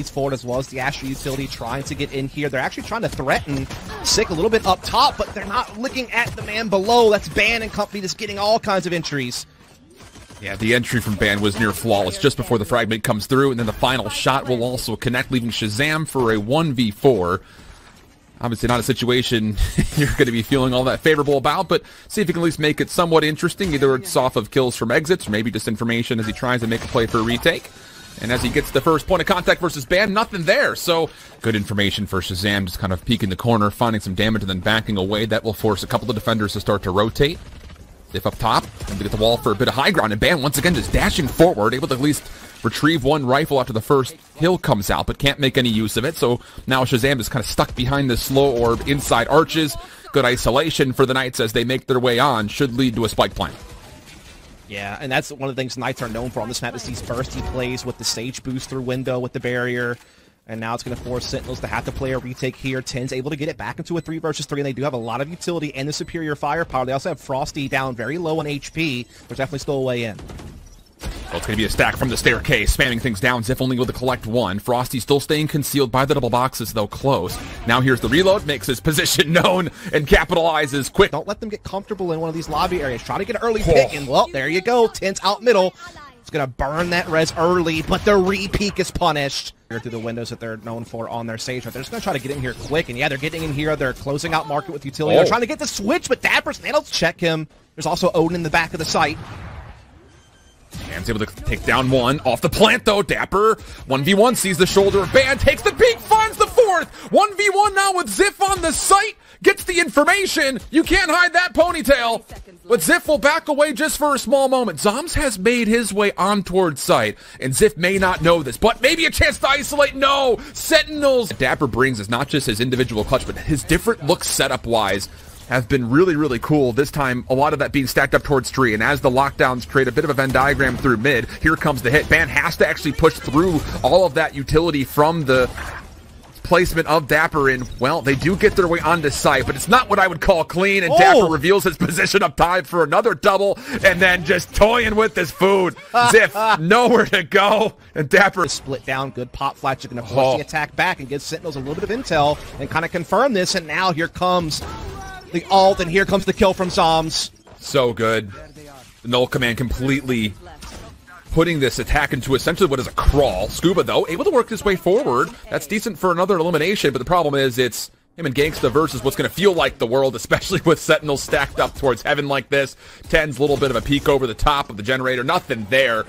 He's forward as well as the Astro utility trying to get in here. They're actually trying to threaten SicK a little bit up top, but they're not looking at the man below. That's Ban and company that's getting all kinds of entries. Yeah, the entry from Ban was near flawless just before the fragment comes through, and then the final shot will also connect, leaving ShahZaM for a 1v4. Obviously not a situation you're going to be feeling all that favorable about, but see if you can at least make it somewhat interesting. Either it's off of kills from exits, or maybe just information as he tries to make a play for a retake. And as he gets the first point of contact versus Ban, nothing there. So good information for ShahZaM, just kind of peeking the corner, finding some damage, and then backing away. That will force a couple of defenders to start to rotate. If up top, and to get the wall for a bit of high ground, and Ban once again just dashing forward, able to at least retrieve one rifle after the first hill comes out, but can't make any use of it. So now ShahZaM is kind of stuck behind the slow orb inside arches. Good isolation for the Knights as they make their way on, should lead to a spike plant. Yeah, and that's one of the things Knights are known for on this map is these bursty plays with the Sage boost through window with the barrier. And now it's going to force Sentinels to have to play a retake here. TenZ able to get it back into a 3 versus 3, and they do have a lot of utility and the superior firepower. They also have Frosty down very low on HP. They're definitely still a way in. Well, it's going to be a stack from the staircase, spamming things down. Ziff only able to collect one. Frosty still staying concealed by the double boxes, though close. Now here's the reload, makes his position known, and capitalizes quick. Don't let them get comfortable in one of these lobby areas. Try to get an early pick, and well, there you go. TenZ out middle. It's going to burn that res early, but the re-peak is punished. Through the windows that they're known for on their Sage. They're just going to try to get in here quick, and yeah, they're getting in here. They're closing out market with utility. They're trying to get the switch, but Dapper's Sentinels check him. There's also Oden in the back of the site. Ban's able to take down one. Off the plant, though. Dapper, 1v1, sees the shoulder of Ban, takes the peek, finds the fourth. 1v1 now with Ziff on the site. Gets the information. You can't hide that ponytail. But Ziff will back away just for a small moment. Zombs has made his way on towards sight, and Ziff may not know this, but maybe a chance to isolate. No! Sentinels! Dapper brings is not just his individual clutch, but his different looks setup-wise have been really, really cool. This time, a lot of that being stacked up towards tree, and as the lockdowns create a bit of a Venn diagram through mid, here comes the hit. Ban has to actually push through all of that utility from the placement of Dapper in. Well, they do get their way onto site, but it's not what I would call clean, and Dapper reveals his position up time for another double, and then just toying with his food. Ziff, nowhere to go, and Dapper split down. Good pop flats. You're going to push the attack back and give Sentinels a little bit of intel and kind of confirm this, and now here comes the ult, and here comes the kill from Zombs. So good. The Null Command completely putting this attack into essentially what is a crawl. Scuba, though, able to work his way forward. That's decent for another elimination, but the problem is it's him and Genghsta versus what's going to feel like the world, especially with Sentinels stacked up towards heaven like this. TenZ's little bit of a peek over the top of the generator. Nothing there.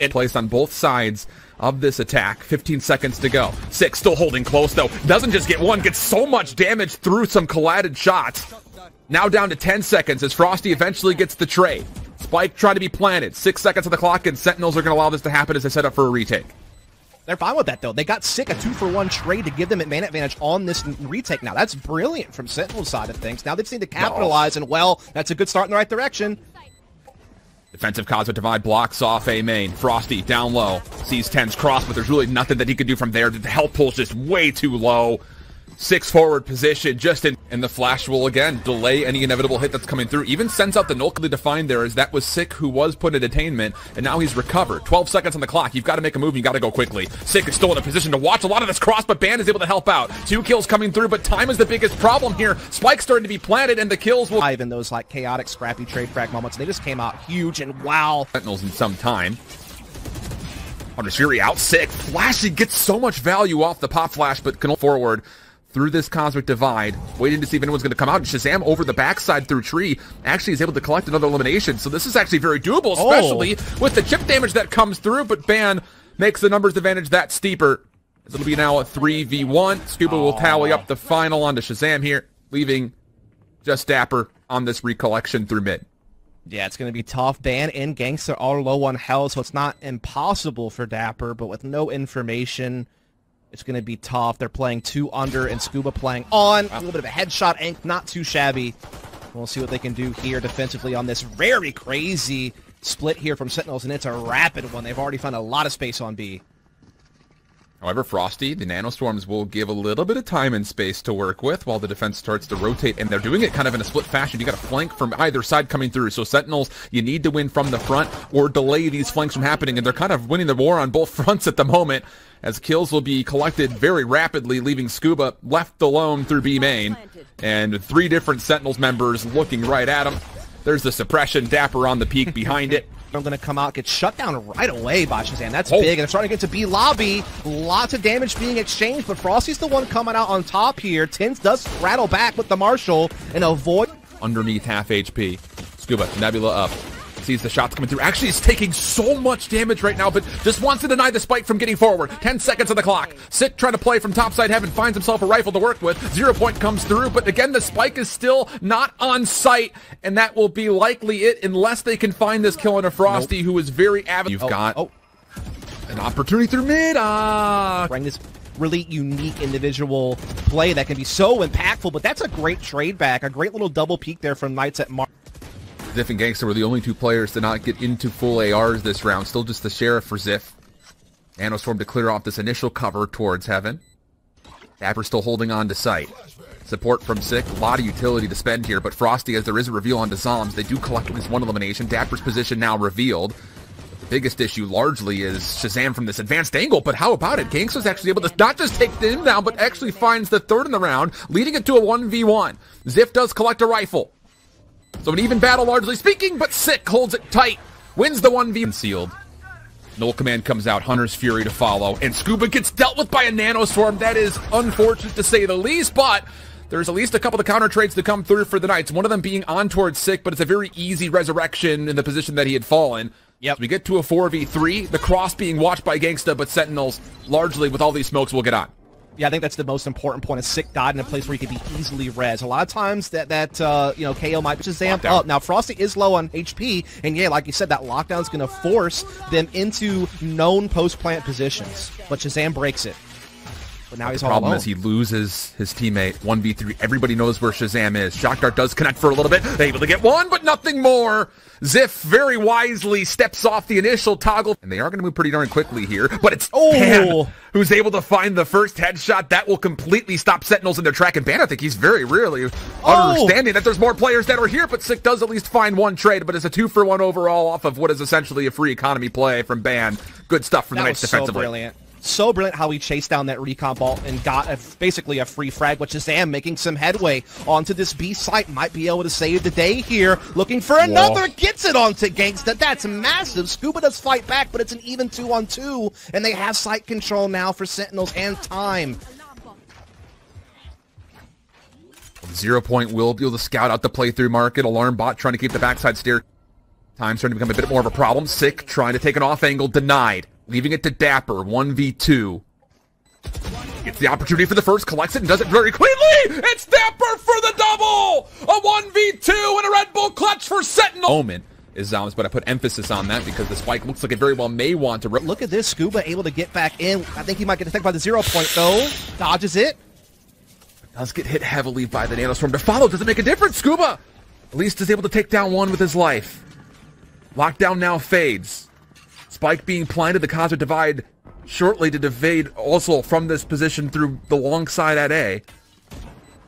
And placed on both sides of this attack. 15 seconds to go. SicK still holding close, though. Doesn't just get one. Gets so much damage through some collided shots. Now down to 10 seconds as Frosty eventually gets the trade. Spike trying to be planted. 6 seconds on the clock, and Sentinels are going to allow this to happen as they set up for a retake. They're fine with that, though. They got SicK a 2-for-1 trade to give them a man advantage on this retake now. That's brilliant from Sentinel's side of things. Now they just need to capitalize, and, well, that's a good start in the right direction. Defensive Cosmic Divide blocks off A main. Frosty down low. Sees TenZ's cross, but there's really nothing that he could do from there. The health pull's just way too low. SicK forward position just in, and the flash will again delay any inevitable hit that's coming through. Even sends out the nullly defined there, as that was SicK who was put in detainment, and now he's recovered. 12 seconds on the clock. You've got to make a move. You've got to go quickly. SicK is still in a position to watch a lot of this cross, but Ban is able to help out. 2 kills coming through, but time is the biggest problem here. Spike's starting to be planted, and the kills will dive in those like chaotic, scrappy trade frag moments. They just came out huge, and wow. Sentinels in some time. Hunter's Fury out. SicK. Flashy gets so much value off the pop flash, but can forward through this Cosmic Divide, waiting to see if anyone's going to come out. And ShahZaM over the backside through tree actually is able to collect another elimination. So this is actually very doable, especially with the chip damage that comes through. But Ban makes the numbers advantage that steeper. It'll be now a 3v1. Scuba will tally up the final onto ShahZaM here, leaving just Dapper on this recollection through mid. Yeah, it's going to be tough. Ban and Genghsta are low on health, so it's not impossible for Dapper, but with no information, it's going to be tough. They're playing 2 under, and Scuba playing on. A little bit of a headshot ink, not too shabby. We'll see what they can do here defensively on this very crazy split here from Sentinels, and it's a rapid one. They've already found a lot of space on B. However, Frosty, the Nanostorms will give a little bit of time and space to work with while the defense starts to rotate, and they're doing it kind of in a split fashion. You got a flank from either side coming through, so Sentinels, you need to win from the front or delay these flanks from happening, and they're kind of winning the war on both fronts at the moment, as kills will be collected very rapidly, leaving Scuba left alone through B main, and three different Sentinels members looking right at him. There's the suppression, Dapper on the peak behind it. I'm going to come out, get shut down right away by ShahZaM. That's big, and they're starting to get to B lobby. Lots of damage being exchanged, but Frosty's the one coming out on top here. TenZ does rattle back with the Marshal and avoid... Underneath half HP. Scuba, Nebula up. Sees the shots coming through. Actually, he's taking so much damage right now, but just wants to deny the spike from getting forward. 10 seconds on the clock. SicK trying to play from topside heaven, finds himself a rifle to work with. 0 point comes through, but again, the spike is still not on sight, and that will be likely it unless they can find this kill on a Frosty, who is very avid. You've got an opportunity through mid. Bring this really unique individual play that can be so impactful, but that's a great trade back, a great little double peek there from Knights at Mark. Ziff and Genghsta were the only two players to not get into full ARs this round. Still just the Sheriff for Ziff. Nanostorm to clear off this initial cover towards heaven. Dapper still holding on to sight. Support from SicK. A lot of utility to spend here, but Frosty, as there is a reveal onto Zombs, they do collect at least one elimination. Dapper's position now revealed. The biggest issue largely is ShahZaM from this advanced angle, but how about it? Gangsta's actually able to not just take him down, but actually finds the third in the round, leading it to a 1v1. Ziff does collect a rifle. So an even battle, largely speaking, but SicK holds it tight. Wins the 1v. Sealed. Null Command comes out, Hunter's Fury to follow, and Scuba gets dealt with by a Nanostorm. That is unfortunate to say the least, but there's at least a couple of counter trades to come through for the Knights, one of them being on towards SicK, but it's a very easy resurrection in the position that he had fallen. Yep. So we get to a 4v3, the cross being watched by Genghsta, but Sentinels, largely with all these smokes, will get on. Yeah, I think that's the most important point. Is SicK died in a place where he could be easily res. A lot of times that KO might just amp up. Now Frosty is low on HP, and yeah, like you said, that lockdown is going to force them into known post plant positions. But ShahZaM breaks it. But now he's all alone. The problem is he loses his teammate. 1v3. Everybody knows where ShahZaM is. Shock Dart does connect for a little bit. They're able to get one, but nothing more. Ziff very wisely steps off the initial toggle, and they are going to move pretty darn quickly here. But it's Ban who's able to find the first headshot. That will completely stop Sentinels in their track. And Ban, I think he's very rarely understanding that there's more players that are here. But SicK does at least find one trade, but it's a 2-for-1 overall off of what is essentially a free economy play from Ban. Good stuff from the Knights defensively. Brilliant. So brilliant how he chased down that recon ball and got basically a free frag, which is ShahZaM making some headway onto this B site. Might be able to save the day here. Looking for another. Gets it onto Genghsta. That's massive. Scuba does fight back, but it's an even 2-on-2. And they have site control now for Sentinels and time. 0 point will be able to scout out the playthrough market. Alarm bot trying to keep the backside steer. Time's starting to become a bit more of a problem. SicK trying to take an off angle. Denied. Leaving it to Dapper, 1v2. Gets the opportunity for the first, collects it, and does it very cleanly! It's Dapper for the double! A 1v2 and a Red Bull clutch for Sentinel! Omen is Zombs, but I put emphasis on that because the spike looks like it very well may want to... Look at this, Scuba able to get back in. I think he might get attacked by the 0 point, though. Dodges it. Does get hit heavily by the Nanostorm to follow. Does it make a difference, Scuba? At least is able to take down one with his life. Lockdown now fades. Spike being planted, the Cosmic Divide shortly to evade also from this position through the long side at A.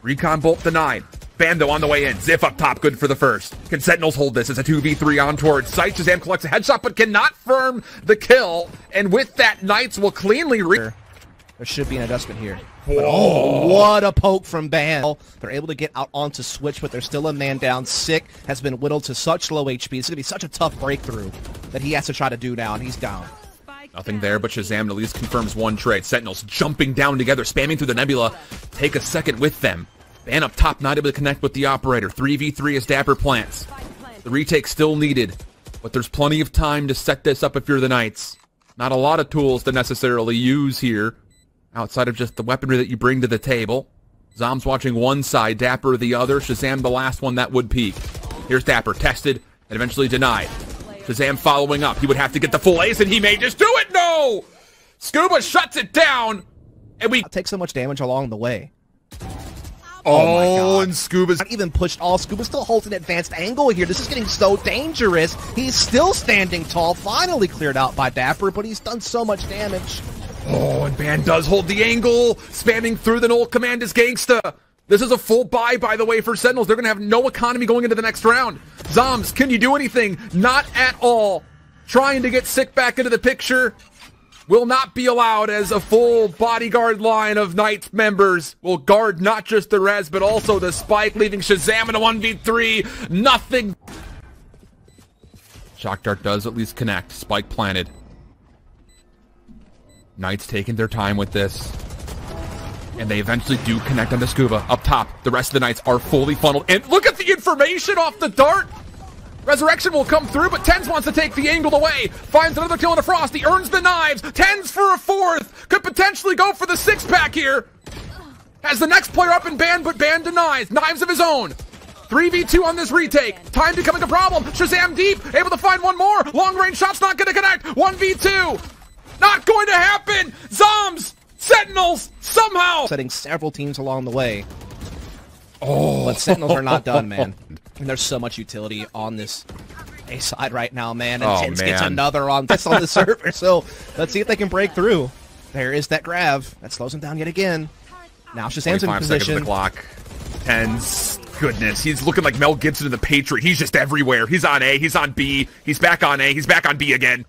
Recon bolt denied. Bando on the way in. Ziff up top, good for the first. Can Sentinels hold this? It's a 2v3 on towards sight. ShahZaM collects a headshot, but cannot firm the kill. And with that, Knights will cleanly re- There should be an adjustment here. Oh, what a poke from Ban. They're able to get out onto switch, but there's still a man down. SicK has been whittled to such low HP. It's going to be such a tough breakthrough that he has to try to do now, and he's down. Nothing there, but ShahZaM at least confirms one trade. Sentinels jumping down together, spamming through the Nebula. Take a second with them. Ban up top, not able to connect with the operator. 3v3 as Dapper plants. The retake still needed, but there's plenty of time to set this up if you're the Knights. Not a lot of tools to necessarily use here, outside of just the weaponry that you bring to the table. Zombs watching one side, Dapper the other. ShahZaM the last one that would peek. Here's Dapper, tested and eventually denied. ShahZaM following up. He would have to get the full ace, and he may just do it. No! Scuba shuts it down, and we take so much damage along the way. Oh, and Scuba's not even pushed all. Scuba's still holds an advanced angle here. This is getting so dangerous. He's still standing tall, finally cleared out by Dapper, but he's done so much damage. Oh, and Ban does hold the angle. Spamming through the Null Command is Genghsta. This is a full buy, by the way, for Sentinels. They're going to have no economy going into the next round. Zombs, can you do anything? Not at all. Trying to get SicK back into the picture will not be allowed, as a full bodyguard line of Knights members will guard not just the res, but also the spike, leaving ShahZaM in a 1v3. Nothing. Shock Dart does at least connect. Spike planted. Knights taking their time with this. And they eventually do connect on the Scuba. Up top, the rest of the Knights are fully funneled. And look at the information off the Dart! Resurrection will come through, but TenZ wants to take the angle away. Finds another kill on the Frosty. Earns the knives. TenZ for a fourth. Could potentially go for the six-pack here. Has the next player up in Ban, but Ban denies. Knives of his own. 3v2 on this retake. Time becoming a problem. ShahZaM deep. Able to find one more. Long-range shot's not going to connect. 1v2. Not going to happen. Zombs. Sentinels, somehow! Setting several teams along the way. Oh, but Sentinels are not done, man. And there's so much utility on this A side right now, man. And TenZ gets another on this on the server. So let's see if they can break through. There is that grav. That slows him down yet again. Now ShahZaM's in position. TenZ, goodness, he's looking like Mel Gibson in The Patriot. He's just everywhere. He's on A, he's on B, he's back on A, he's back on B again.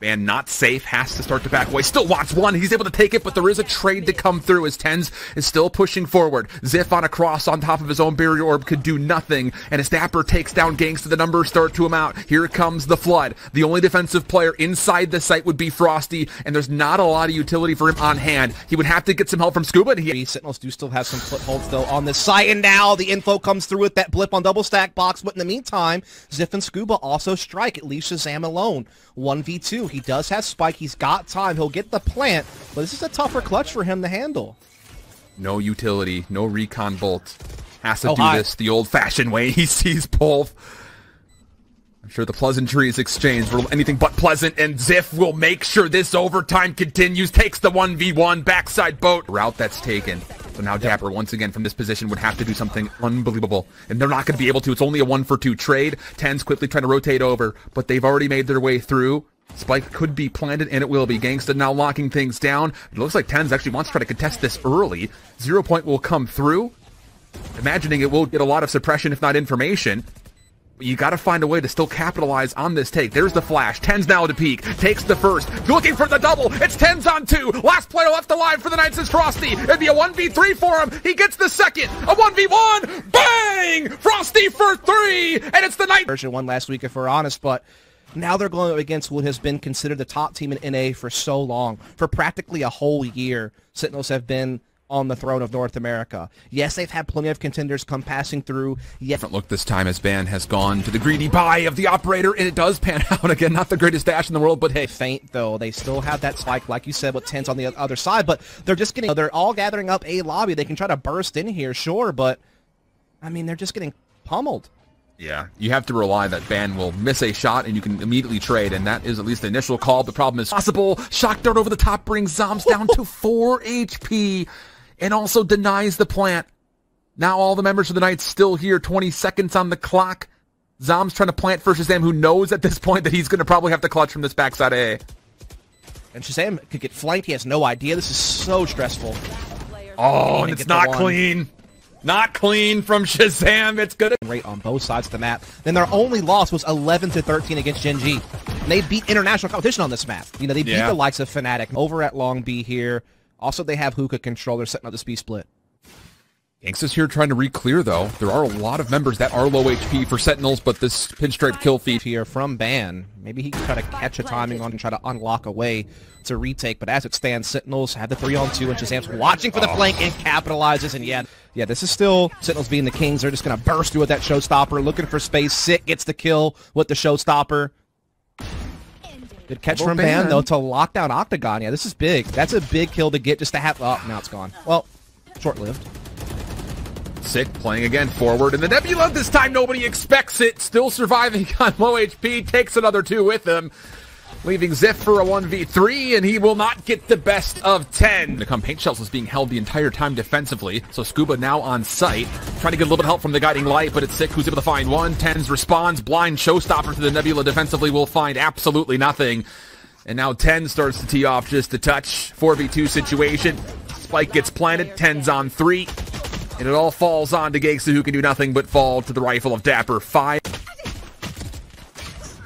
Man, not safe, has to start to back away. Still wants one, he's able to take it, but there is a trade to come through as TenZ is still pushing forward. XXiF on a cross on top of his own barrier orb could do nothing, and as Dapper takes down Genghsta, the numbers start to him out. Here comes the flood. The only defensive player inside the site would be Frosty, and there's not a lot of utility for him on hand. He would have to get some help from Scuba, and he... Sentinels do still have some footholds, though, on this site, and now the info comes through with that blip on double stack box, but in the meantime, XXiF and Scuba also strike. It leaves ShahZaM alone. 1v2. He does have spike. He's got time. He'll get the plant, but this is a tougher clutch for him to handle. No utility, no recon bolt. Has to do this the old-fashioned way. He sees both. I'm sure the pleasantries exchanged were anything but pleasant, and XXiF will make sure this overtime continues. Takes the 1v1 backside boat route that's taken. So now Dapper, once again, from this position, would have to do something unbelievable. And they're not going to be able to. It's only a 1-for-2 trade. TenZ quickly trying to rotate over, but they've already made their way through. Spike could be planted, and it will be. Genghsta now locking things down. It looks like TenZ actually wants to try to contest this early. 0 point will come through. Imagining it will get a lot of suppression, if not information. You got to find a way to still capitalize on this take. There's the flash. TenZ now to peak. Takes the first. Looking for the double. It's TenZ on two. Last player left alive for the Knights is Frosty. It'd be a 1v3 for him. He gets the second. A 1v1. Bang! Frosty for three. And it's the Knights. Version one last week, if we're honest, but now they're going up against what has been considered the top team in NA for so long. For practically a whole year, Sentinels have been on the throne of North America. Yes, they've had plenty of contenders come passing through. Different look this time as Ban has gone to the greedy buy of the operator, and it does pan out again. Not the greatest dash in the world, but hey. Faint, though. They still have that spike, like you said, with TenZ on the other side, but they're just getting... They're all gathering up A lobby. They can try to burst in here, sure, but... I mean, they're just getting pummeled. Yeah, you have to rely that Ban will miss a shot and you can immediately trade, and that is at least the initial call. The problem is possible. Shock Dart over the top brings Zombs down to 4 HP. And also denies the plant. Now all the members of the Knights still here. 20 seconds on the clock. Zom's trying to plant for ShahZaM, who knows at this point that he's going to probably have to clutch from this backside A. And ShahZaM could get flanked. He has no idea. This is so stressful. Oh, and it's not clean. Not clean from ShahZaM. It's good. Rate on both sides of the map. Then their only loss was 11-13 against Gen.G. And they beat international competition on this map. You know, they beat the likes of Fnatic over at Long B here. Also, they have Hookah control. They're setting up this B split. Gangsta's here trying to re-clear, though. There are a lot of members that are low HP for Sentinels, but this pinstripe kill feed here from Ban. Maybe he can try to catch a timing on and try to unlock a way to retake, but as it stands, Sentinels have the 3-on-2, and ShahZaM's watching for the flank and capitalizes, and yeah, this is still Sentinels being the Kings. They're just going to burst through with that Showstopper, looking for space. SicK gets the kill with the Showstopper. Good catch from Ban, though, to lock down Octagon. Yeah, this is big. That's a big kill to get just to have... Oh, now it's gone. Well, short-lived. SicK playing again forward in the Nebula. This time nobody expects it. Still surviving on low HP. Takes another two with him. Leaving XXiF for a 1v3, and he will not get the best of TenZ. Paint Shells is being held the entire time defensively, so Scuba now on site. Trying to get a little bit of help from the Guiding Light, but it's SicK who's able to find one. TenZ responds. Blind Showstopper to the Nebula defensively will find absolutely nothing. And now TenZ starts to tee off just a touch. 4v2 situation. Spike gets planted. TenZ on 3. And it all falls on to Genghsta, who can do nothing but fall to the rifle of Dapper. 5.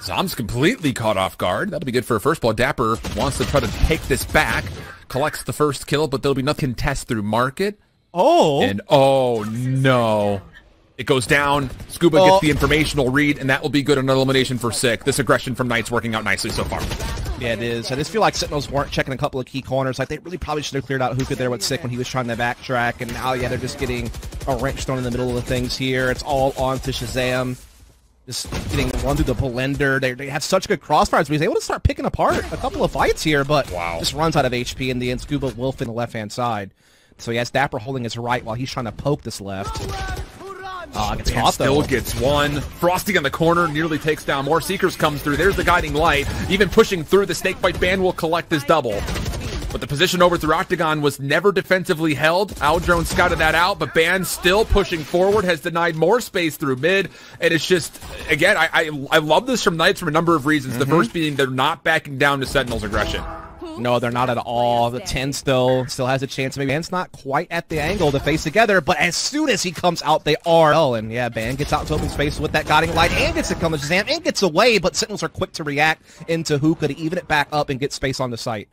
Zom's completely caught off guard. That'll be good for a first blood. Dapper wants to try to take this back. Collects the first kill, but there'll be nothing to contest through market. Oh! And oh no. It goes down. Scuba gets the informational read, and that will be good on elimination for SicK. This aggression from Knights working out nicely so far. Yeah, it is. I just feel like Sentinels weren't checking a couple of key corners. Like, they really probably should have cleared out Hookah there with SicK when he was trying to backtrack, and now, yeah, they're just getting a wrench thrown in the middle of the things here. It's all on to ShahZaM. Just getting run through the blender. They have such good crossfires. He's able to start picking apart a couple of fights here, but just runs out of HP in the end. Scuba will fit the left-hand side. So he has Dapper holding his right while he's trying to poke this left. Gets caught though. Still gets one. Frosty on the corner nearly takes down more. Seekers comes through. There's the Guiding Light. Even pushing through the snake bite, Ban will collect his double. But the position over through Octagon was never defensively held. Aldrone scouted that out, but Ban still pushing forward, has denied more space through mid, and it's just, again, I love this from Knights for a number of reasons. The first being they're not backing down to Sentinel's aggression. No, they're not at all. The TenZ still has a chance. Maybe Ban's not quite at the angle to face together, but as soon as he comes out, they are. Oh, and yeah, Ban gets out to open space with that Guiding Light and gets to come to ShahZaM and gets away, but Sentinels are quick to react into Hookah to even it back up and get space on the site.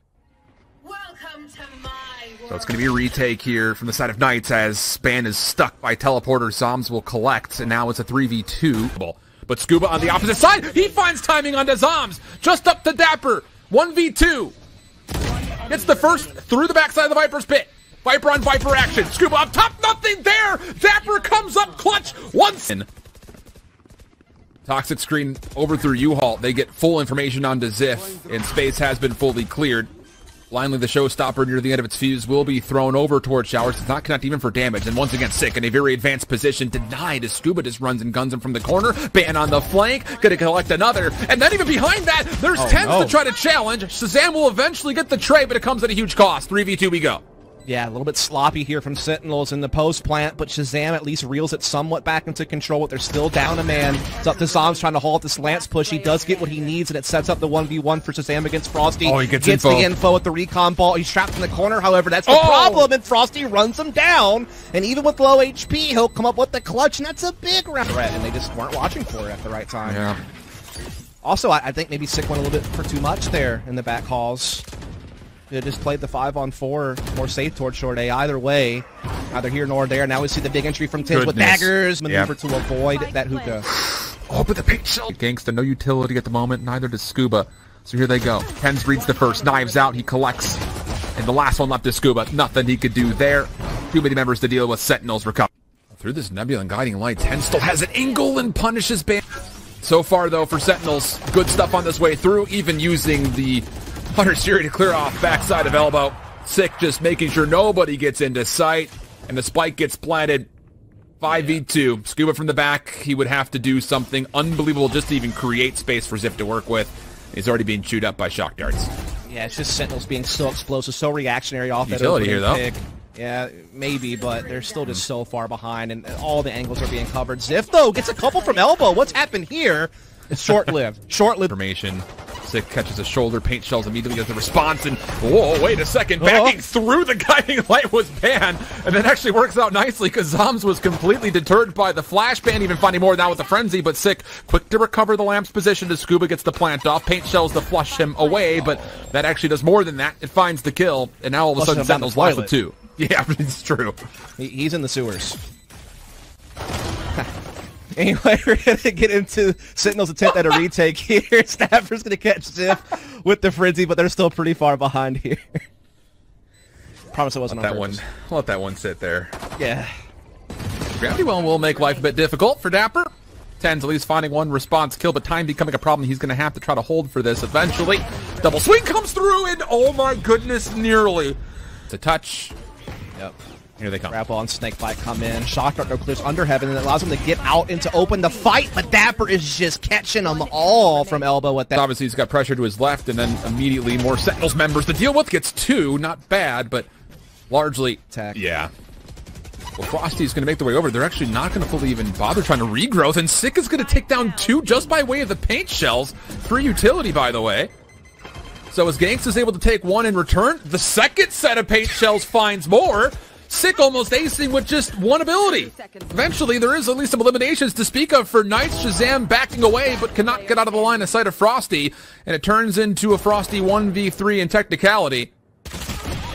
So it's going to be a retake here from the side of Knights as Ban is stuck by teleporter. Zombs will collect, and now it's a 3v2. But Scuba on the opposite side, he finds timing onto Zombs, just up to Dapper. 1v2. It's the first through the backside of the Viper's pit. Viper on Viper action. Scuba up top, nothing there. Dapper comes up clutch once. Toxic screen over through U-Haul. They get full information onto XXiF, and space has been fully cleared. Blindly, the Showstopper near the end of its fuse will be thrown over towards Showers. Does not connect even for damage. And once again, SicK in a very advanced position. Denied as Scuba just runs and guns him from the corner. Ban on the flank. Gonna collect another. And then even behind that, there's TenZ to try to challenge. ShahZaM will eventually get the tray, but it comes at a huge cost. 3v2 we go. Yeah, a little bit sloppy here from Sentinels in the post plant, but ShahZaM at least reels it somewhat back into control, but they're still down a man. It's up to Zombs trying to haul up this Lance push. He does get what he needs, and it sets up the 1v1 for ShahZaM against Frosty. Oh, he gets info. The info with the recon ball. He's trapped in the corner, however, that's the problem, and Frosty runs him down. And even with low HP, he'll come up with the clutch, and that's a big round threat, and they just weren't watching for it at the right time. Yeah. Also, I think maybe SicK went a little bit for too much there in the back halls. They just played the 5-on-4 more safe towards short A. Either way, neither here nor there. Now we see the big entry from TenZ with daggers. Maneuver to avoid that Hookah. Oh, but the paint shell. Genghsta, no utility at the moment. Neither does Scuba. So here they go. TenZ reads the first. Knives out. He collects. And the last one left is Scuba. Nothing he could do there. Too many members to deal with. Sentinels recover. Through this Nebula and Guiding Light, TenZ still has an angle and punishes Ban. So far, though, for Sentinels, good stuff on this way through, even using the Hunter's Fury to clear off backside of Elbow. SicK just making sure nobody gets into sight, and the spike gets planted. 5v2. Scuba from the back. He would have to do something unbelievable just to even create space for XXiF to work with. He's already being chewed up by shock darts. Yeah, it's just Sentinels being so explosive, so reactionary off that opening here, though. Pick. Yeah, maybe, but they're still just so far behind, and all the angles are being covered. XXiF, though, gets a couple from Elbow. What's happened here? It's short-lived. Short-lived. Formation. SicK catches a shoulder. Paint Shells immediately as the response, and whoa, wait a second. Backing through the Guiding Light was Ban, and that actually works out nicely because Zombs was completely deterred by the flash. Ban even finding more now with the frenzy, but SicK quick to recover the lamp's position as Scuba gets the plant off. Paint Shells to flush him away, but that actually does more than that. It finds the kill, and now all of a sudden Sentinel's lost with 2. Yeah, it's true. He's in the sewers. Anyway, we're going to get into Sentinel's attempt at a retake here. Snapper's going to catch XXiF with the frenzy, but they're still pretty far behind here. Promise it wasn't on purpose. I'll let that one sit there. Yeah. Gravity well will make life a bit difficult for Dapper. TenZ at least finding one response kill, but time becoming a problem. He's going to have to try to hold for this eventually. Double swing comes through, and oh my goodness, nearly. It's a touch. Yep. Here they come. Grab on, snake bite come in. Shock Dart no clears under heaven, and it allows him to get out and to open the fight, but Dapper is just catching them all from Elbow with that. Obviously, he's got pressure to his left, and then immediately more Sentinels members to deal with. Gets 2, not bad, but largely attack. Yeah. Well, Frosty's going to make their way over. They're actually not going to fully even bother trying to regrowth, and SicK is going to take down 2 just by way of the paint shells. Free utility, by the way. So as Genghsta's able to take one in return, the second set of Paint Shells finds more. SicK almost acing with just one ability. Eventually, there is at least some eliminations to speak of for Knights. ShahZaM backing away, but cannot get out of the line of sight of Frosty. And it turns into a Frosty 1v3 in technicality.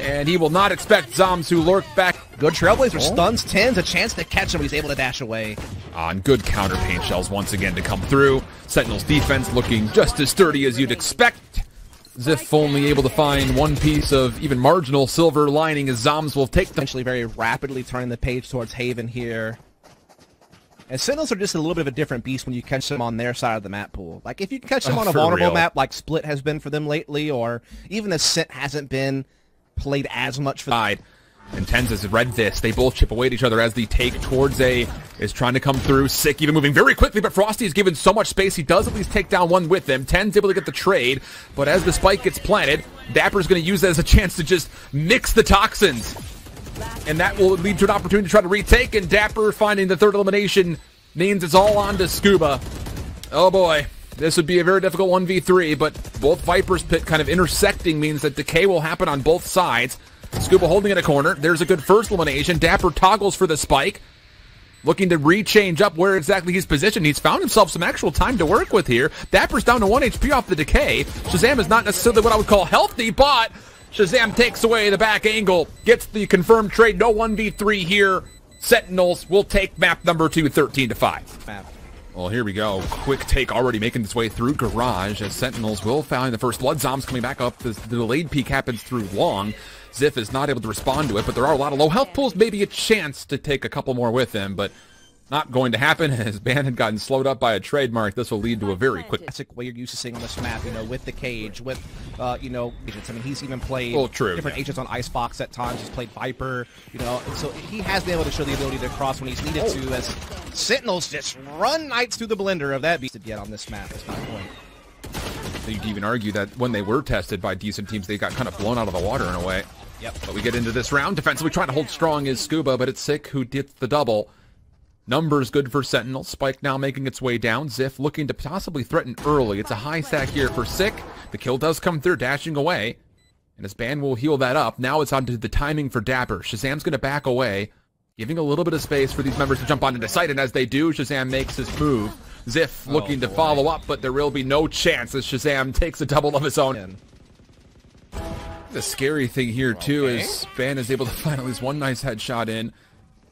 And he will not expect Zombs, who lurk back. Good Trailblazer stuns TenZ, a chance to catch him, but he's able to dash away. On good counter Paint Shells once again to come through. Sentinel's defense looking just as sturdy as you'd expect. XXiF only able to find one piece of even marginal silver lining as Zombs will take them. Potentially very rapidly turning the page towards Haven here. And Sentinels are just a little bit of a different beast when you catch them on their side of the map pool. Like, if you can catch them on a vulnerable map like Split has been for them lately, or even as Scent hasn't been played as much for them. And TenZ has read this. They both chip away at each other as the take towards A is trying to come through. SicK even moving very quickly, but Frosty is given so much space, he does at least take down one with him. TenZ able to get the trade, but as the spike gets planted, Dapper's going to use that as a chance to just mix the toxins. And that will lead to an opportunity to try to retake, and Dapper finding the third elimination means it's all on to Scuba. Oh boy. This would be a very difficult 1v3, but both Viper's Pit kind of intersecting means that decay will happen on both sides. Scuba holding in a corner. There's a good first elimination. Dapper toggles for the spike. Looking to re-change up where exactly he's positioned. He's found himself some actual time to work with here. Dapper's down to 1 HP off the decay. ShahZaM is not necessarily what I would call healthy, but ShahZaM takes away the back angle. Gets the confirmed trade. No 1v3 here. Sentinels will take map number 2, 13-5. Well, here we go. Quick take already making its way through Garage as Sentinels will find the first blood. Zombs coming back up. The delayed peak happens through Long. XXiF is not able to respond to it, but there are a lot of low health pulls. Maybe a chance to take a couple more with him, but not going to happen. As Ban had gotten slowed up by a trademark, this will lead to a very quick... Classic way you're used to seeing on this map, you know, with the cage, with, you know, agents. I mean, he's even played different agents on Icebox at times. He's played Viper, you know, so he has been able to show the ability to cross when he's needed to, as Sentinels just run Knights through the blender of that beast yet on this map. That's my point. You could even argue that when they were tested by decent teams, they got kind of blown out of the water in a way. Yep. But we get into this round. Defensively trying to hold strong is Scuba, but it's SicK who gets the double. Numbers good for Sentinel. Spike now making its way down. XXiF looking to possibly threaten early. It's a high stack here for SicK. The kill does come through, dashing away. And his Ban will heal that up. Now it's on to the timing for Dapper. ShahZaM's going to back away, giving a little bit of space for these members to jump onto the site. And as they do, ShahZaM makes his move. XXiF looking to follow up, but there will be no chance as ShahZaM takes a double of his own. The scary thing here, too, is Ban is able to find at least one nice headshot in.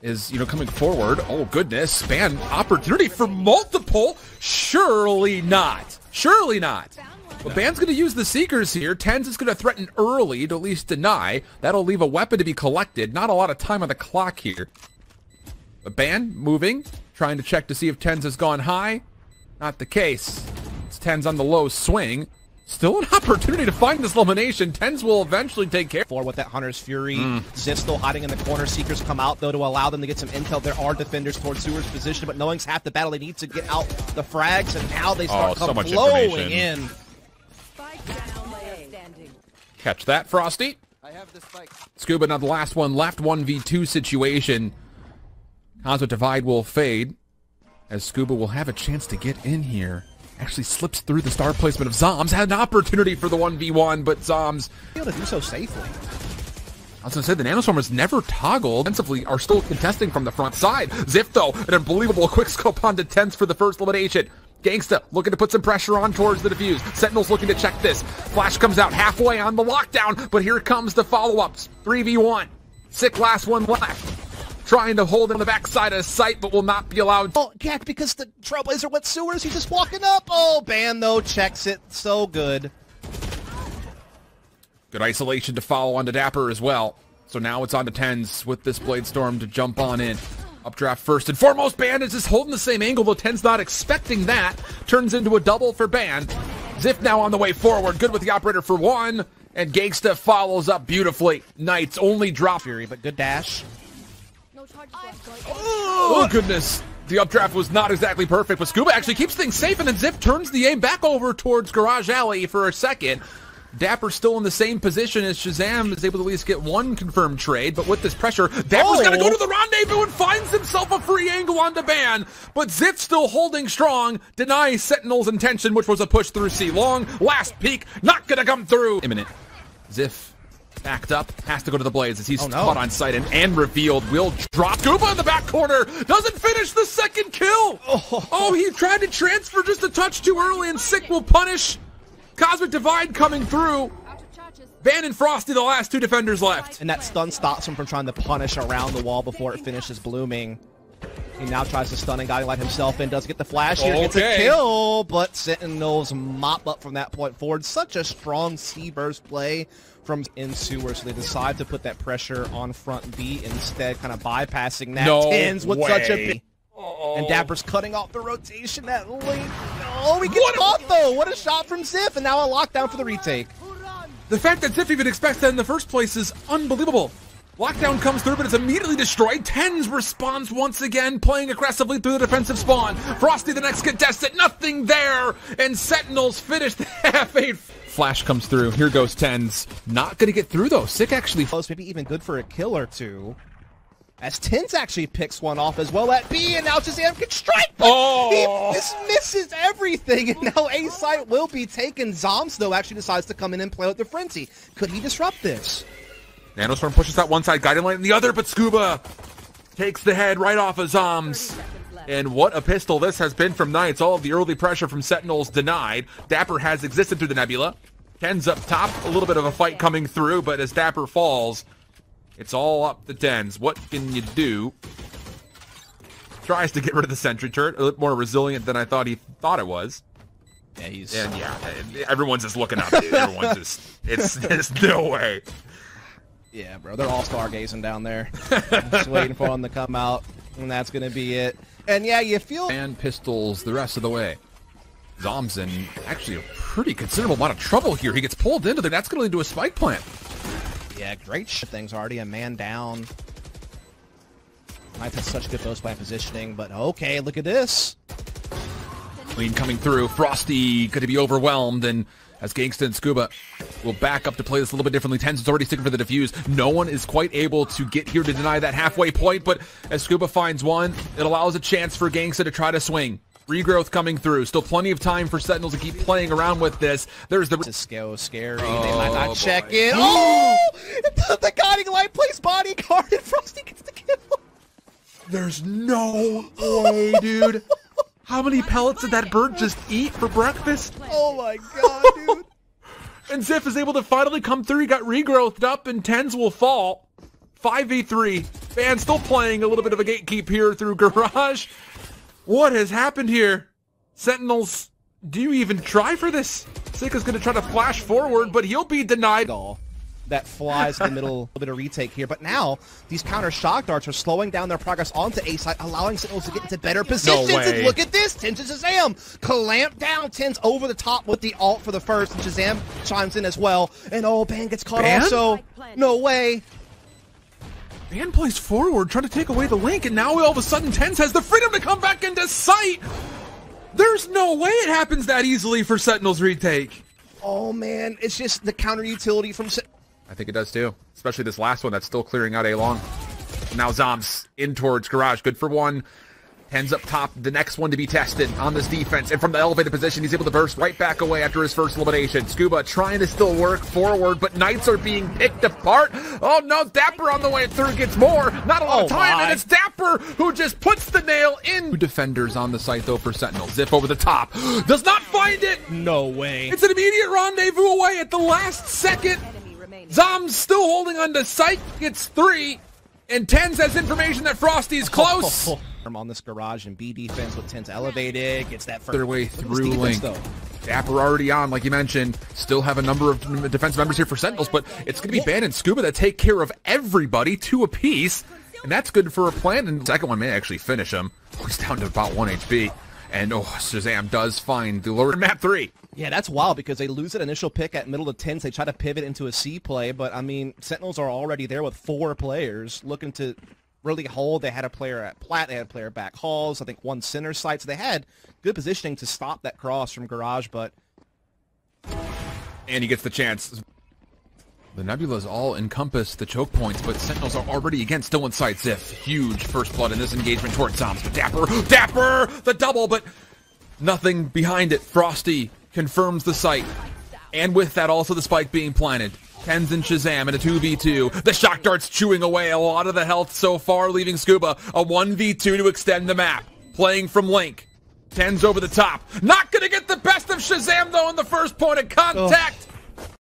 Is, you know, coming forward. Oh, goodness. Ban, opportunity for multiple? Surely not. Surely not. But Ban's going to use the Seekers here. TenZ is going to threaten early to at least deny. That'll leave a weapon to be collected. Not a lot of time on the clock here. But Ban moving. Trying to check to see if TenZ has gone high. Not the case. It's TenZ on the low swing. Still an opportunity to find this elimination. TenZ will eventually take care for with that Hunter's Fury. XXiF still hiding in the corner. Seekers come out, though, to allow them to get some intel. There are defenders towards Sewer's position, but knowing's half the battle. They need to get out the frags, and now they start coming flowing in. Catch that, Frosty. I have the spike. Scuba, now the last one left. 1v2 situation. Cosmic Divide will fade as Scuba will have a chance to get in here. Actually slips through the star placement of Zombs. Had an opportunity for the 1v1, but Zombs able to do so safely. I was going to say, the Nanostorm has never toggled. Defensively are still contesting from the front side. XXiF, though, an unbelievable quick scope onto TenZ for the first elimination. Genghsta looking to put some pressure on towards the defuse. Sentinels looking to check this. Flash comes out halfway on the lockdown, but here comes the follow-ups. 3v1. SicK last one left. Trying to hold on the backside of sight, but will not be allowed. Oh, yeah, because the Trailblazer went sewers. He's just walking up. Oh, Ban, though, checks it. So good. Good isolation to follow on to Dapper as well. So now it's on to TenZ with this Blade Storm to jump on in. Updraft first and foremost. Ban is just holding the same angle, though TenZ's not expecting that. Turns into a double for Ban. XXiF now on the way forward. Good with the operator for one. And Genghsta follows up beautifully. Knights only drop. Fury, but good dash. Oh, goodness. The updraft was not exactly perfect, but Scuba actually keeps things safe, and then XXiF turns the aim back over towards Garage Alley for a second. Dapper still in the same position as ShahZaM is able to at least get one confirmed trade, but with this pressure, Dapper's gonna go to the rendezvous and finds himself a free angle on the Ban, but Ziff still holding strong, denies Sentinel's intention, which was a push through C long. Last peek, not gonna come through. Imminent. Ziff backed up, has to go to the blades as he's caught on sight and revealed. Will drop Scuba in the back corner, doesn't finish the second kill. Oh, he tried to transfer just a touch too early, and SicK will punish. Cosmic Divide coming through. Ban and Frosty, the last two defenders left. And that stun stops him from trying to punish around the wall before it finishes blooming. He now tries to stun and Guiding Light himself and does get the flash here. Gets a kill, but Sentinels mop up from that point forward. Such a strong C-burst play from Sewer, so they decide to put that pressure on front B instead, kind of bypassing that. TenZ with such a big... And Dapper's cutting off the rotation at late. Oh, he gets caught though. What a shot from Ziff, and now a lockdown for the retake. The fact that Ziff even expects that in the first place is unbelievable. Lockdown comes through, but it's immediately destroyed. TenZ responds once again, playing aggressively through the defensive spawn. Frosty, the next contestant, nothing there, and Sentinels finished the half-8. Flash comes through. Here goes TenZ. Not gonna get through though. SicK actually close, maybe even good for a kill or two. As TenZ actually picks one off as well at B, and now ShahZaM can strike, but he misses everything, and now A site will be taken. Zombs, though, actually decides to come in and play with the frenzy. Could he disrupt this? Nanostorm pushes out one side, Guiding Light in the other, but Scuba takes the head right off of Zombs. And what a pistol this has been from Knights. All of the early pressure from Sentinels denied. Dapper has existed through the Nebula. TenZ up top, a little bit of a fight coming through, but as Dapper falls, it's all up to TenZ. What can you do? Tries to get rid of the sentry turret. A little more resilient than I thought he thought it was. Yeah, he's... And yeah, everyone's just looking up. Everyone's just... It's... There's no way. Yeah, bro. They're all stargazing down there. Just waiting for them to come out. And that's going to be it. And yeah, you feel... And pistols the rest of the way. Zombs in actually a pretty considerable amount of trouble here. He gets pulled into there. That's going to lead to a spike plant. Yeah, great shit. Things already a man down. Knights has such good ghost by positioning, but okay, look at this. Clean coming through. Frosty could be overwhelmed, and as Genghsta and Scuba will back up to play this a little bit differently. TenZ is already sticking for the defuse. No one is quite able to get here to deny that halfway point, but as Scuba finds one, it allows a chance for Genghsta to try to swing. Regrowth coming through. Still plenty of time for Sentinels to keep playing around with this. There's the... This is scary. Oh, they might not check in. Oh! The Guiding Light plays bodyguard, and Frosty gets the kill. There's no way, dude. How many pellets did that bird just eat for breakfast? Oh my god, dude. And Ziff is able to finally come through. He got regrowthed up, and TenZ will fall. 5v3. Ban still playing a little bit of a gatekeep here through Garage. What has happened here? Sentinels, do you even try for this? SicK is going to try to flash forward, but he'll be denied. That flies in the middle, a bit of retake here, but now these counter shock darts are slowing down their progress onto A side, allowing Sentinels to get into better positions. And look at this, TenZ and ShahZaM clamp down. TenZ over the top with the ult for the first, and ShahZaM chimes in as well. And oh, Ban gets caught also. No way. Ban plays forward, trying to take away the link, and now all of a sudden TenZ has the freedom to come back into sight! There's no way it happens that easily for Sentinel's retake. Oh man, it's just the counter utility from Sentinel. I think it does too, especially this last one that's still clearing out A long. Now Zombs in towards Garage, good for one. TenZ up top, the next one to be tested on this defense. And from the elevated position, he's able to burst right back away after his first elimination. Scuba trying to still work forward, but Knights are being picked apart. Oh no, Dapper on the way through gets more. Not a lot of time, and it's Dapper who just puts the nail in. Two defenders on the site though for Sentinel. Ziff over the top, does not find it. No way. It's an immediate rendezvous away at the last second. Zombs still holding on to SicK, gets three. And TenZ has information that Frosty's close. On this Garage and B defense with TenZ elevated, gets that further way through defense, link. Dapper already on, like you mentioned. Still have a number of defense members here for Sentinels, but it's going to be Ban and Scuba that take care of everybody, 2 apiece, and that's good for a plan. And the second one may actually finish him. He's down to about 1 HP, and oh, ShahZaM does find the lower map 3. Yeah, that's wild because they lose that initial pick at middle to TenZ. They try to pivot into a C play, but I mean, Sentinels are already there with 4 players looking to really hold. They had a player at plat, they had a player back halls, I think one center site, so they had good positioning to stop that cross from Garage, but And he gets the chance. The Nebulas all encompass the choke points, but Sentinels are already again still inside XXiF. Huge first blood in this engagement towards Zombs. But Dapper! The double, but nothing behind it. Frosty confirms the sight. And with that, also the spike being planted. TenZ and ShahZaM in a 2v2. The Shock Dart's chewing away a lot of the health so far, leaving Scuba a 1v2 to extend the map. Playing from Link. TenZ over the top. Not gonna get the best of ShahZaM, though, in the first point of contact.